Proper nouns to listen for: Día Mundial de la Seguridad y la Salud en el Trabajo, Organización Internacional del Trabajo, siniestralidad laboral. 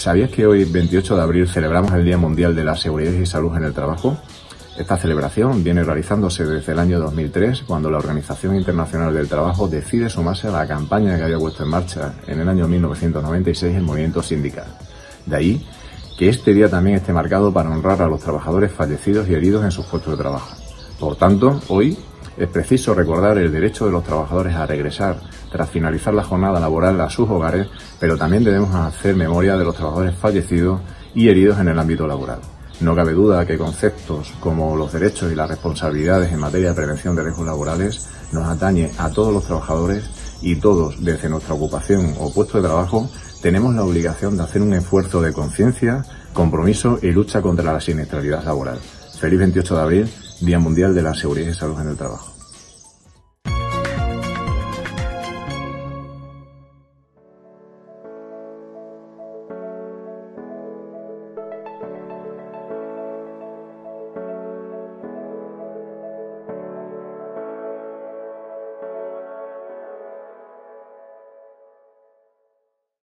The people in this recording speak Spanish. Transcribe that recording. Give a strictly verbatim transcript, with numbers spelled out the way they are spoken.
¿Sabías que hoy, veintiocho de abril, celebramos el Día Mundial de la Seguridad y Salud en el Trabajo? Esta celebración viene realizándose desde el año dos mil tres, cuando la Organización Internacional del Trabajo decide sumarse a la campaña que había puesto en marcha en el año mil novecientos noventa y seis el movimiento sindical. De ahí que este día también esté marcado para honrar a los trabajadores fallecidos y heridos en sus puestos de trabajo. Por tanto, hoy es preciso recordar el derecho de los trabajadores a regresar tras finalizar la jornada laboral a sus hogares, pero también debemos hacer memoria de los trabajadores fallecidos y heridos en el ámbito laboral. No cabe duda que conceptos como los derechos y las responsabilidades en materia de prevención de riesgos laborales nos atañe a todos los trabajadores, y todos, desde nuestra ocupación o puesto de trabajo, tenemos la obligación de hacer un esfuerzo de conciencia, compromiso y lucha contra la siniestralidad laboral. Feliz veintiocho de abril, Día Mundial de la Seguridad y Salud en el Trabajo.